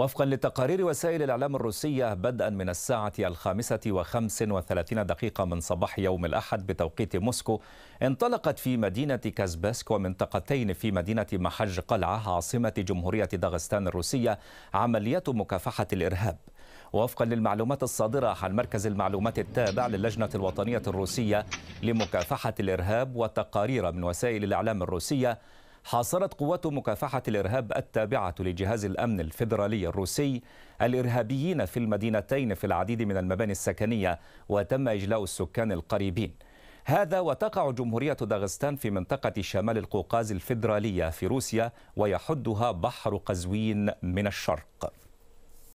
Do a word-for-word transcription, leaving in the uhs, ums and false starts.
وفقا لتقارير وسائل الإعلام الروسية، بدءا من الساعة الخامسة وخمس وثلاثين دقيقة من صباح يوم الأحد بتوقيت موسكو، انطلقت في مدينة كاسبيسك ومنطقتين في مدينة محج قلعة عاصمة جمهورية داغستان الروسية عمليات مكافحة الإرهاب. وفقا للمعلومات الصادرة عن مركز المعلومات التابع للجنة الوطنية الروسية لمكافحة الإرهاب وتقارير من وسائل الإعلام الروسية، حاصرت قوات مكافحة الإرهاب التابعة لجهاز الأمن الفيدرالي الروسي الإرهابيين في المدينتين في العديد من المباني السكنية، وتم إجلاء السكان القريبين. هذا وتقع جمهورية داغستان في منطقة شمال القوقاز الفيدرالية في روسيا، ويحدها بحر قزوين من الشرق.